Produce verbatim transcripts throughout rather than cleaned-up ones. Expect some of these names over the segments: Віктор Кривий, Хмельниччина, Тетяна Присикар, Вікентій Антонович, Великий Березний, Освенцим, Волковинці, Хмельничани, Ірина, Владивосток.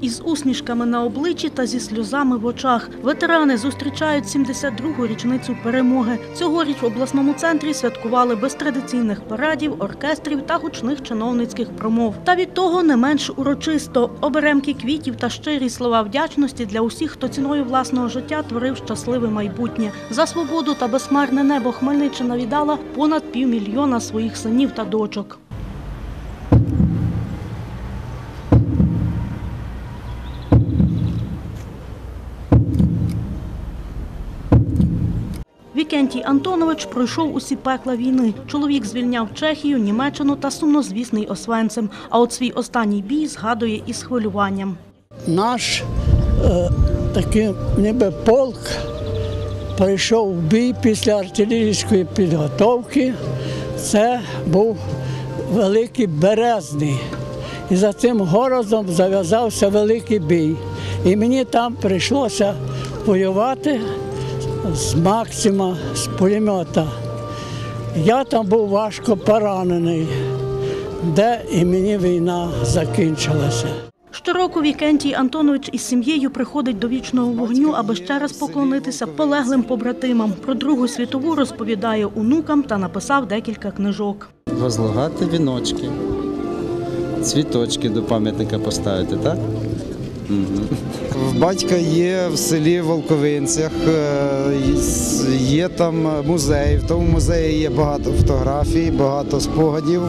Із усмішками на обличчі та зі сльозами в очах ветерани зустрічають сімдесят другу річницю перемоги. Цьогоріч в обласному центрі святкували без традиційних парадів, оркестрів та гучних чиновницьких промов. Та від того не менш урочисто. Оберемки квітів та щирі слова вдячності для усіх, хто ціною власного життя творив щасливе майбутнє. За свободу та безхмарне небо Хмельниччина віддала понад півмільйона своїх синів та дочок. Вікентій Антонович пройшов усі пекла війни. Чоловік звільняв Чехію, Німеччину та сумнозвісний Освенцим. А от свій останній бій згадує із хвилюванням. Наш е, такий ніби полк прийшов в бій після артилерійської підготовки. Це був Великий Березний. І за цим городом зав'язався великий бій. І мені там прийшлося воювати з Максима, з пулемета. Я там був важко поранений, де і мені війна закінчилася. Щороку Вікентій Антонович із сім'єю приходить до вічного вогню, аби ще раз поклонитися полеглим побратимам. Про Другу світову розповідає онукам та написав декілька книжок. Возлагати віночки, цвіточки до пам'ятника поставити, так? В батька є в селі Волковинцях, є там музей, в тому музеї є багато фотографій, багато спогадів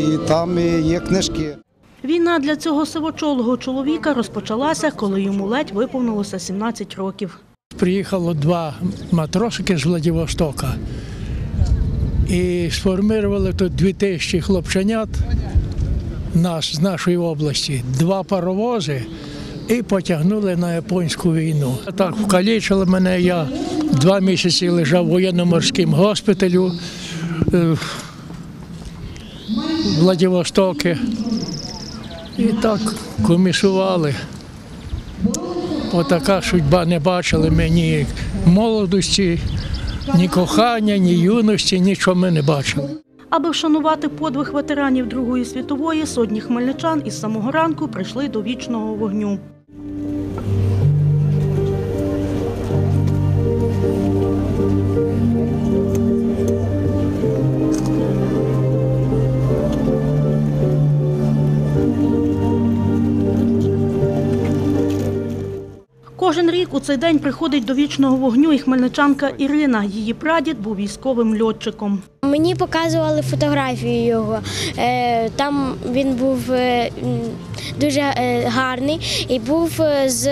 і там є книжки. Війна для цього сивочолого чоловіка розпочалася, коли йому ледь виповнилося сімнадцять років. Приїхало два матросики з Владивостока і сформували тут дві тисячі хлопченят з нашої області, два паровози. І потягнули на японську війну. Так вкалічили мене, я два місяці лежав у воєнно-морському госпіталю в Владивостокі. І так комісували. Отака судьба, не бачили ми ні молодості, ні кохання, ні юності, нічого ми не бачили. Аби вшанувати подвиг ветеранів Другої світової, сотні хмельничан із самого ранку прийшли до вічного вогню. Кожен рік у цей день приходить до вічного вогню і хмельничанка Ірина. Її прадід був військовим льотчиком. Мені показували фотографію його. Там він був дуже гарний і був з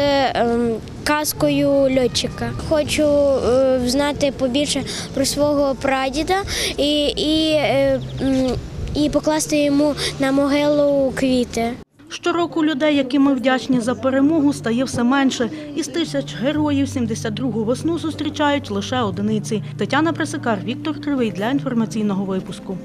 каскою льотчика. Хочу знати побільше про свого прадіда і, і, і покласти йому на могилу квіти. Щороку людей, яким ми вдячні за перемогу, стає все менше. Із тисяч героїв сімдесят другу весну зустрічають лише одиниці. Тетяна Присикар, Віктор Кривий для інформаційного випуску.